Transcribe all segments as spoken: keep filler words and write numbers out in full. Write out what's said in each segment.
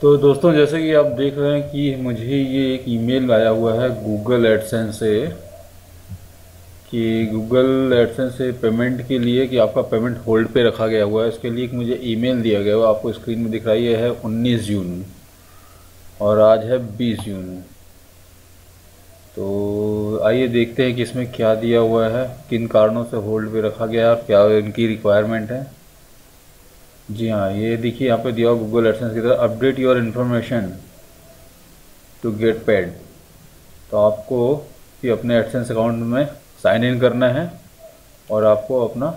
तो दोस्तों जैसे कि आप देख रहे हैं कि मुझे ये एक ईमेल आया हुआ है गूगल एडसेंस से कि गूगल एडसेंस से पेमेंट के लिए कि आपका पेमेंट होल्ड पे रखा गया हुआ है। इसके लिए मुझे ईमेल दिया गया हुआ, आपको स्क्रीन में दिख रहा है, ये है उन्नीस जून और आज है बीस जून। तो आइए देखते हैं कि इसमें क्या दिया हुआ है, किन कारणों से होल्ड पे रखा गया है और क्या इनकी रिक्वायरमेंट है। जी हाँ, ये देखिए यहाँ पे दिया हुआ गूगल एडसेंस की तरह update your information to get paid. तो आपको कि अपने एडसेंस अकाउंट में साइन इन करना है और आपको अपना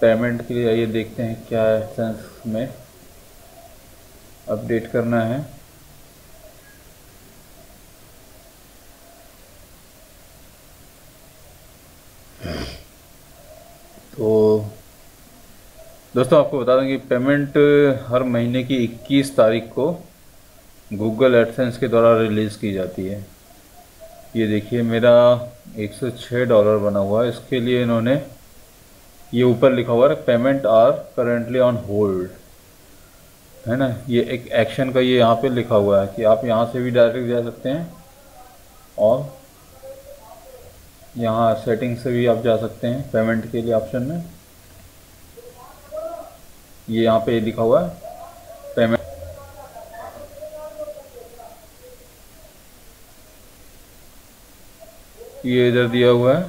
पेमेंट के लिए, आइए देखते हैं क्या एडसेंस में अपडेट करना है। तो दोस्तों आपको बता दें कि पेमेंट हर महीने की इक्कीस तारीख को गूगल एडसेंस के द्वारा रिलीज़ की जाती है। ये देखिए मेरा एक सौ छह डॉलर बना हुआ है, इसके लिए इन्होंने ये ऊपर लिखा हुआ है payment are currently on hold, है ना। ये एक एक्शन का ये यहाँ पे लिखा हुआ है कि आप यहाँ से भी डायरेक्ट जा सकते हैं और यहाँ सेटिंग से भी आप जा सकते हैं पेमेंट के लिए ऑप्शन में। ये यहाँ पे लिखा हुआ है पेमेंट। ये इधर दिया हुआ है,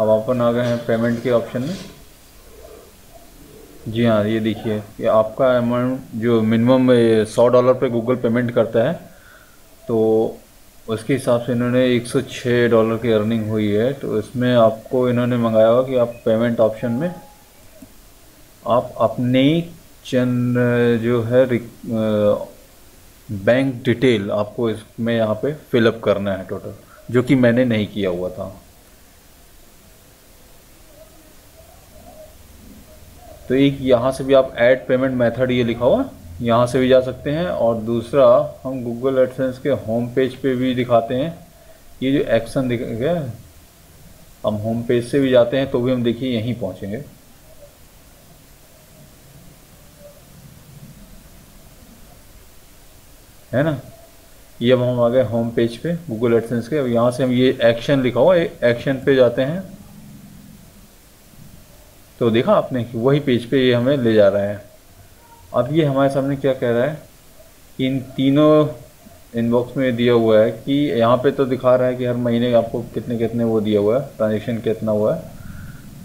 अब अपन आ गए हैं पेमेंट के ऑप्शन में। जी हाँ, ये देखिए कि आपका अमाउंट जो मिनिमम सौ डॉलर पे गूगल पेमेंट करता है तो उसके हिसाब से इन्होंने एक सौ छह डॉलर की अर्निंग हुई है। तो इसमें आपको इन्होंने मंगाया हुआ कि आप पेमेंट ऑप्शन में आप अपने चंद जो है बैंक डिटेल आपको इसमें यहाँ पे फिलअप करना है टोटल, जो कि मैंने नहीं किया हुआ था। तो एक यहाँ से भी आप ऐड पेमेंट मेथड ये लिखा हुआ यहाँ से भी जा सकते हैं। और दूसरा हम गूगल एडसेंस के होम पेज पे भी दिखाते हैं, ये जो एक्शन दिख गया, हम होम पेज से भी जाते हैं तो भी हम देखिए यहीं पहुँचेंगे। है ना, ये अब हम आ गए होम पेज पे गूगल एडसेंस के। अब यहाँ से हम ये एक्शन लिखा हुआ है, एक्शन पे जाते हैं तो देखा आपने कि वही पेज पे ये हमें ले जा रहा है। अब ये हमारे सामने क्या कह रहा है कि इन तीनों इनबॉक्स में दिया हुआ है कि यहाँ पे तो दिखा रहा है कि हर महीने आपको कितने कितने वो दिया हुआ है, ट्रांजेक्शन कितना हुआ है।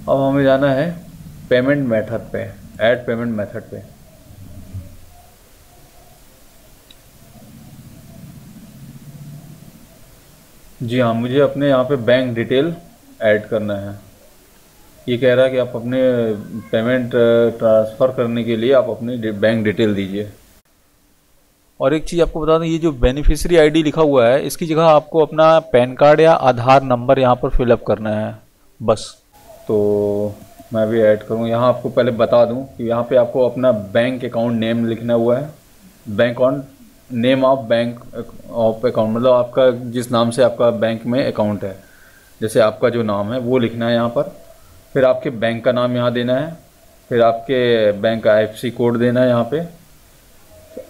अब हमें जाना है पेमेंट मेथड पे, ऐड पेमेंट मेथड पे। जी हाँ, मुझे अपने यहाँ पे बैंक डिटेल ऐड करना है। ये कह रहा है कि आप अपने पेमेंट ट्रांसफ़र करने के लिए आप अपनी बैंक डिटेल दीजिए। और एक चीज़ आपको बता दें, ये जो बेनिफिशियरी आईडी लिखा हुआ है इसकी जगह आपको अपना पैन कार्ड या आधार नंबर यहाँ पर फिलअप करना है बस। तो मैं भी ऐड करूँ, यहाँ आपको पहले बता दूँ कि यहाँ पे आपको अपना बैंक अकाउंट नेम लिखना हुआ है, bank on name of bank of account, मतलब आपका जिस नाम से आपका बैंक में अकाउंट है, जैसे आपका जो नाम है वो लिखना है यहाँ पर। फिर आपके बैंक का नाम यहाँ देना है, फिर आपके बैंक का I F S C code देना है यहाँ पे।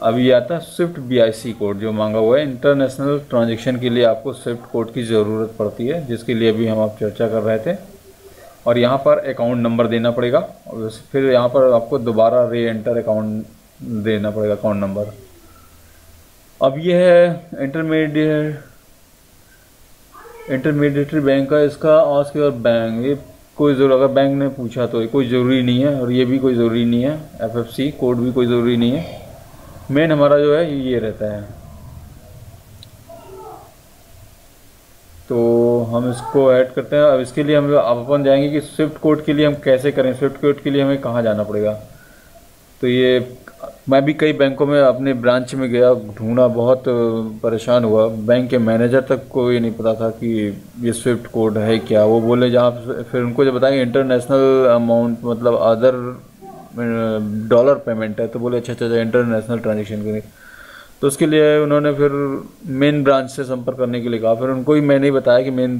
अब ये आता है swift B I C code जो मांगा हुआ है, इंटरनेशनल ट्रांजेक्शन के लिए आपको स्विफ्ट कोड की ज़रूरत पड़ती है, जिसके लिए अभी हम आप चर्चा कर रहे थे। और यहाँ पर अकाउंट नंबर देना पड़ेगा, फिर यहाँ पर आपको दोबारा री एंटर अकाउंट देना पड़ेगा अकाउंट नंबर। अब ये है इंटरमीडिएट इंटरमीडिएटरी बैंक का, इसका आज के और बैंक ये कोई जरूर, अगर बैंक ने पूछा तो कोई ज़रूरी नहीं है और ये भी कोई ज़रूरी नहीं है, एफ एफ सी कोड भी कोई ज़रूरी नहीं है। मेन हमारा जो है ये रहता है, तो हम इसको ऐड करते हैं। अब इसके लिए हम आप अपन जाएंगे कि स्विफ्ट कोड के लिए हम कैसे करें, स्विफ्ट कोड के लिए हमें कहाँ जाना पड़ेगा। तो ये मैं भी कई बैंकों में अपने ब्रांच में गया, ढूंढा, बहुत परेशान हुआ, बैंक के मैनेजर तक को ये नहीं पता था कि ये स्विफ्ट कोड है क्या। वो बोले जहाँ, फिर उनको जब बताएंगे इंटरनेशनल अमाउंट मतलब अदर डॉलर पेमेंट है, तो बोले अच्छा अच्छा इंटरनेशनल ट्रांजेक्शन के लिए। तो उसके लिए उन्होंने फिर मेन ब्रांच से संपर्क करने के लिए कहा। फिर उनको ही मैंने ही बताया कि मेन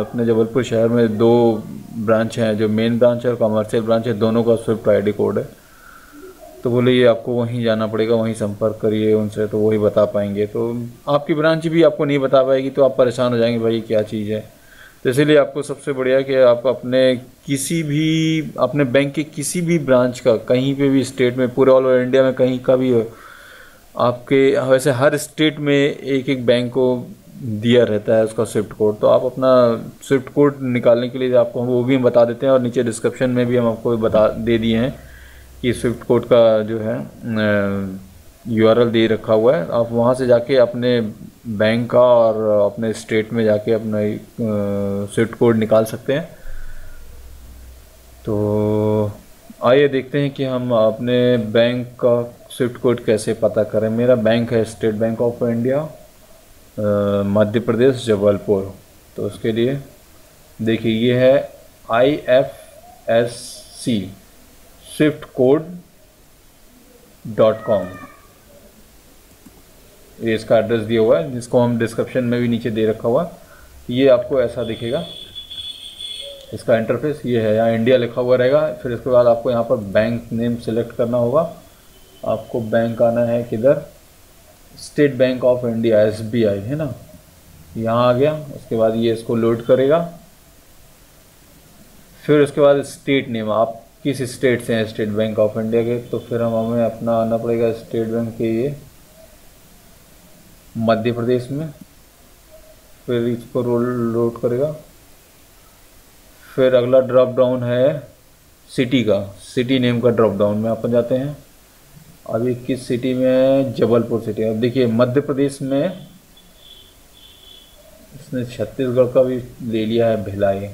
अपने जबलपुर शहर में दो ब्रांच हैं, जो मेन ब्रांच है और कॉमर्शियल ब्रांच है, दोनों का स्विफ्ट आई डी कोड है। तो बोले ये आपको वहीं जाना पड़ेगा, वहीं संपर्क करिए उनसे, तो वही बता पाएंगे। तो आपकी ब्रांच भी आपको नहीं बता पाएगी तो आप परेशान हो जाएंगे, भाई क्या चीज़ है। तो इसीलिए आपको सबसे बढ़िया कि आप अपने किसी भी अपने बैंक के किसी भी ब्रांच का कहीं पे भी स्टेट में, पूरे ऑल ओवर इंडिया में कहीं का भी हो, आपके वैसे हर स्टेट में एक एक बैंक को दिया रहता है उसका स्विफ्ट कोड। तो आप अपना स्विफ्ट कोड निकालने के लिए आपको वो भी हम बता देते हैं, और नीचे डिस्क्रिप्शन में भी हम आपको बता दे दिए हैं कि स्विफ्ट कोड का जो है यूआरएल दे रखा हुआ है। आप वहाँ से जाके अपने बैंक का और अपने स्टेट में जाके अपना स्विफ्ट कोड निकाल सकते हैं। तो आइए देखते हैं कि हम अपने बैंक का स्विफ्ट कोड कैसे पता करें। मेरा बैंक है State Bank of India, Madhya Pradesh, Jabalpur. तो उसके लिए देखिए ये है I F S C shift code dot com, ये इसका एड्रेस दिया हुआ है, जिसको हम डिस्क्रिप्शन में भी नीचे दे रखा हुआ। ये आपको ऐसा दिखेगा इसका इंटरफेस, ये है, यहाँ इंडिया लिखा हुआ रहेगा। फिर इसके बाद आपको यहाँ पर बैंक नेम सेलेक्ट करना होगा। आपको बैंक आना है किधर, State Bank of India, S B I, है ना, यहाँ आ गया। उसके बाद ये इसको लोड करेगा। फिर उसके बाद स्टेट नेम, आप किस स्टेट से हैं, स्टेट बैंक ऑफ इंडिया के, तो फिर हम हमें अपना आना पड़ेगा स्टेट बैंक के, ये मध्य प्रदेश में। फिर इसको रोल लोड करेगा। फिर अगला ड्रॉप डाउन है सिटी का, सिटी नेम का ड्रॉप डाउन में अपन जाते हैं। अभी किस सिटी में है, जबलपुर सिटी। अब देखिए मध्य प्रदेश में इसने छत्तीसगढ़ का भी ले लिया है, भिलाई,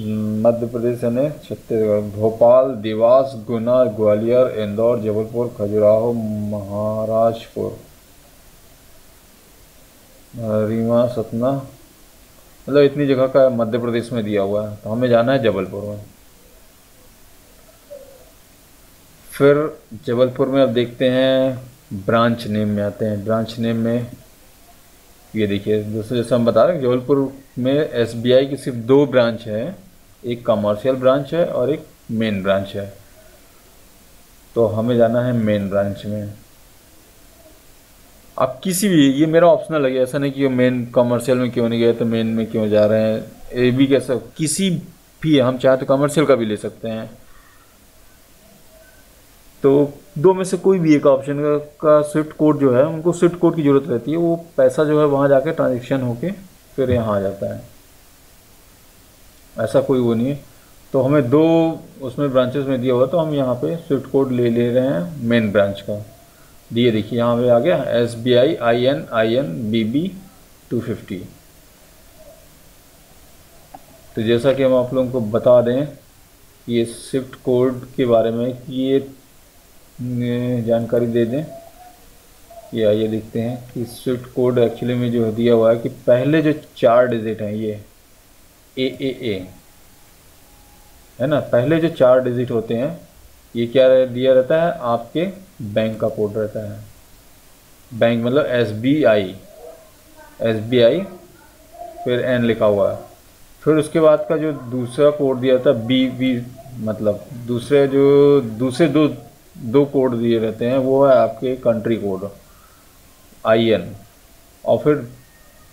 मध्य प्रदेश ने छत्तीसगढ़, भोपाल, देवास, गुना, ग्वालियर, इंदौर, जबलपुर, खजुराहो, महाराजपुर, रीवा, सतना, मतलब इतनी जगह का मध्य प्रदेश में दिया हुआ है। तो हमें जाना है जबलपुर में। फिर जबलपुर में अब देखते हैं ब्रांच नेम में आते हैं। ब्रांच नेम में ये देखिए, जैसे जैसे हम बता रहे हैं जबलपुर में एस बी आई की सिर्फ दो ब्रांच है, एक कमर्शियल ब्रांच है और एक मेन ब्रांच है। तो हमें जाना है मेन ब्रांच में। आप किसी भी, ये मेरा ऑप्शनल है, ऐसा नहीं कि वो मेन कमर्शियल में क्यों नहीं गए तो मेन में क्यों जा रहे हैं, ये भी कैसा, किसी भी, हम चाहे तो कमर्शियल का भी ले सकते हैं। तो दो में से कोई भी एक ऑप्शन का, का स्विफ्ट कोड जो है, उनको स्विफ्ट कोड की ज़रूरत रहती है। वो पैसा जो है वहाँ जाके ट्रांजेक्शन होके फिर यहाँ आ जाता है, ऐसा कोई वो नहीं है। तो हमें दो उसमें ब्रांचेस में दिया हुआ, तो हम यहाँ पे स्विफ्ट कोड ले ले रहे हैं मेन ब्रांच का। दिए देखिए यहाँ पे आ गया S B I I N I N B B two fifty. तो जैसा कि हम आप लोगों को बता दें ये स्विफ्ट कोड के बारे में, ये जानकारी दे दें कि आइए देखते हैं कि स्विफ्ट कोड एक्चुअली में जो दिया हुआ है कि पहले जो चार डिजिट हैं ये ए ए ए है ना, पहले जो चार डिजिट होते हैं ये क्या दिया रहता है, आपके बैंक का कोड रहता है। बैंक मतलब S B I S B I, फिर एन लिखा हुआ है। फिर उसके बाद का जो दूसरा कोड दिया था बी बी, मतलब दूसरे जो दूसरे दो दो कोड दिए रहते हैं वो है आपके कंट्री कोड आई एन, और फिर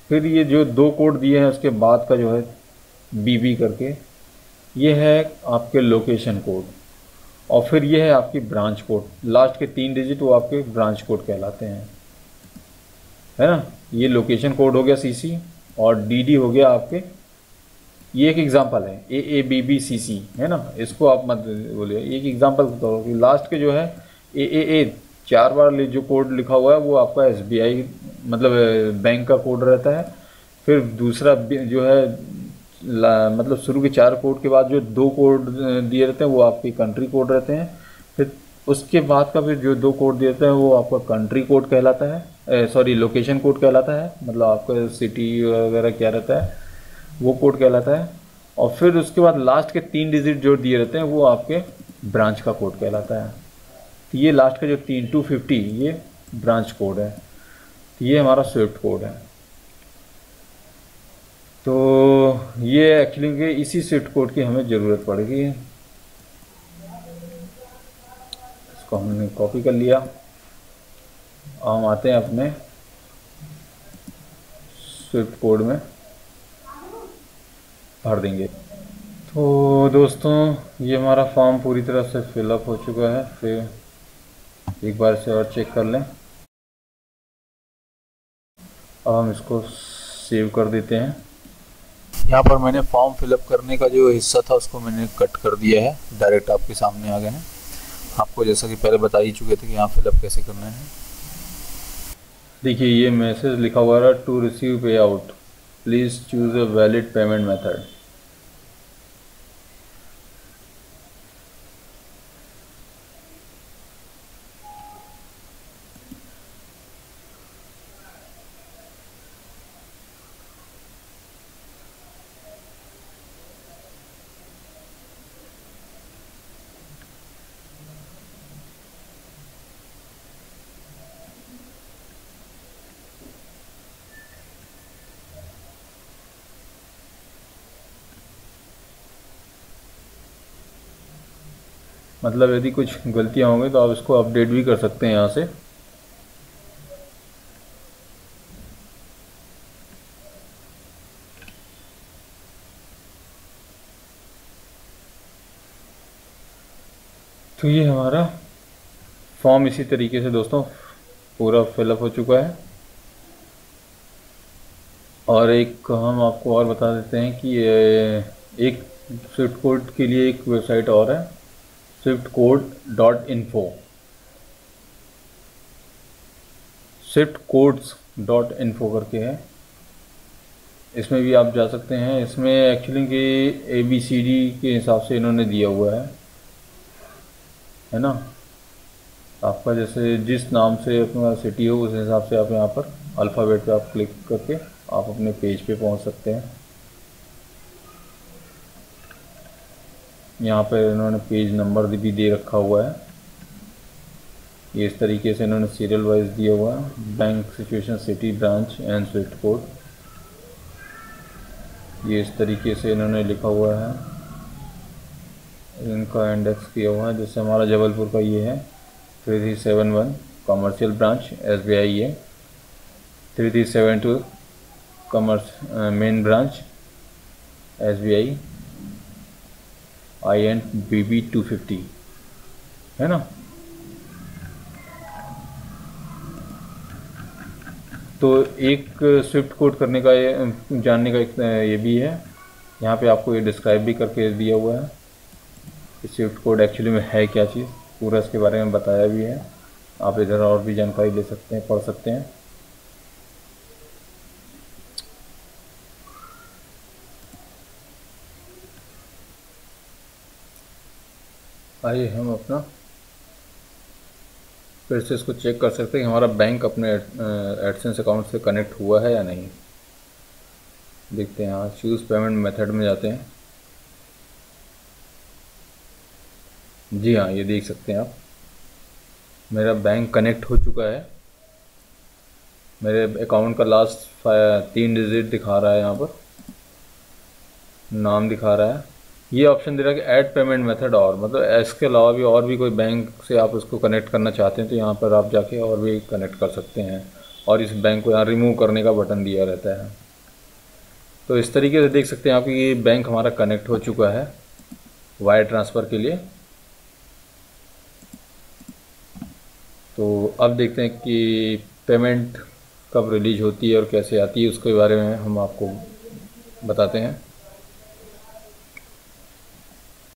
फिर ये जो दो कोड दिए हैं उसके बाद का जो है बी बी करके, ये है आपके लोकेशन कोड, और फिर ये है आपकी ब्रांच कोड, लास्ट के तीन डिजिट वो आपके ब्रांच कोड कहलाते हैं, है ना। ये लोकेशन कोड हो गया सी सी, और डी डी हो गया आपके, ये एक एग्जांपल है ए ए बी बी सी सी, है ना, इसको आप मत बोलिए, एक एग्जांपल के तौर पर। लास्ट के जो है ए ए ए चार बार जो कोड लिखा हुआ है वो आपका एस बी आई मतलब बैंक का कोड रहता है। फिर दूसरा जो है मतलब शुरू के चार कोड के बाद जो दो कोड दिए रहते हैं वो आपकी कंट्री कोड रहते हैं। फिर उसके बाद का फिर जो दो कोड दिए रहते हैं वो आपका कंट्री कोड कहलाता है, सॉरी लोकेशन कोड कहलाता है, मतलब आपका सिटी वगैरह क्या रहता है वो कोड कहलाता है। और फिर उसके बाद लास्ट के तीन डिजिट जो दिए रहते हैं वो आपके ब्रांच का कोड कहलाता है। तो ये लास्ट का जो तीन टू फिफ्टी ये ब्रांच कोड है, तो ये हमारा स्विफ्ट कोड है। तो ये एक्चुअली के इसी स्विफ्ट कोड की हमें ज़रूरत पड़ेगी। इसको हमने कॉपी कर लिया। हम आते हैं अपने स्विफ्ट कोड में भर देंगे। तो दोस्तों ये हमारा फॉर्म पूरी तरह से फिलअप हो चुका है। फिर एक बार से और चेक कर लें। अब हम इसको सेव कर देते हैं। यहाँ पर मैंने फॉर्म फिलअप करने का जो हिस्सा था उसको मैंने कट कर दिया है, डायरेक्ट आपके सामने आ गए हैं। आपको जैसा कि पहले बता ही चुके थे कि यहाँ फिलअप कैसे करना है। देखिए ये मैसेज लिखा हुआ है, टू रिसीव पे out please choose a valid payment method. मतलब यदि कुछ गलतियां होंगी तो आप इसको अपडेट भी कर सकते हैं यहाँ से। तो ये हमारा फॉर्म इसी तरीके से दोस्तों पूरा फिलअप हो चुका है। और एक हम आपको और बता देते हैं कि एक स्विफ्ट कोड के लिए एक वेबसाइट और है, shift code dot info. Shift codes dot info करके है, इसमें भी आप जा सकते हैं। इसमें एक्चुअली के ए बी सी डी के हिसाब से इन्होंने दिया हुआ है, है ना। आपका जैसे जिस नाम से अपना सिटी हो उस हिसाब से आप यहाँ पर अल्फ़ाबेट पे आप क्लिक करके आप अपने पेज पे पहुँच सकते हैं। यहाँ पर इन्होंने पेज नंबर भी दे रखा हुआ है। ये इस तरीके से इन्होंने सीरियल वाइज दिया हुआ है, bank situation city branch and swift code. ये इस तरीके से इन्होंने लिखा हुआ है, इनका इंडेक्स किया हुआ है। जैसे हमारा जबलपुर का ये है three three seven one, commercial branch S B I है। Three three seven two commerce main branch S B I I and B B two fifty, है ना। तो एक स्विफ्ट कोड करने का ये जानने का एक ये भी है। यहाँ पे आपको ये डिस्क्राइब भी करके दिया हुआ है कि स्विफ्ट कोड एक्चुअली में है क्या चीज़, पूरा इसके बारे में बताया भी है। आप इधर और भी जानकारी ले सकते हैं, पढ़ सकते हैं। आइए हम अपना फिर से इसको चेक कर सकते हैं कि हमारा बैंक अपने एडसेंस अकाउंट से कनेक्ट हुआ है या नहीं। देखते हैं, यहाँ चूज़ पेमेंट मेथड में जाते हैं। जी हाँ, ये देख सकते हैं आप, मेरा बैंक कनेक्ट हो चुका है। मेरे अकाउंट का लास्ट तीन डिजिट दिखा रहा है, यहाँ पर नाम दिखा रहा है। ये ऑप्शन दे रहा है कि ऐड पेमेंट मेथड और, मतलब इसके अलावा भी और भी कोई बैंक से आप उसको कनेक्ट करना चाहते हैं तो यहाँ पर आप जाके और भी कनेक्ट कर सकते हैं। और इस बैंक को यहाँ रिमूव करने का बटन दिया रहता है। तो इस तरीके से देख सकते हैं आप कि ये बैंक हमारा कनेक्ट हो चुका है वायर ट्रांसफ़र के लिए। तो अब देखते हैं कि पेमेंट कब रिलीज होती है और कैसे आती है, उसके बारे में हम आपको बताते हैं।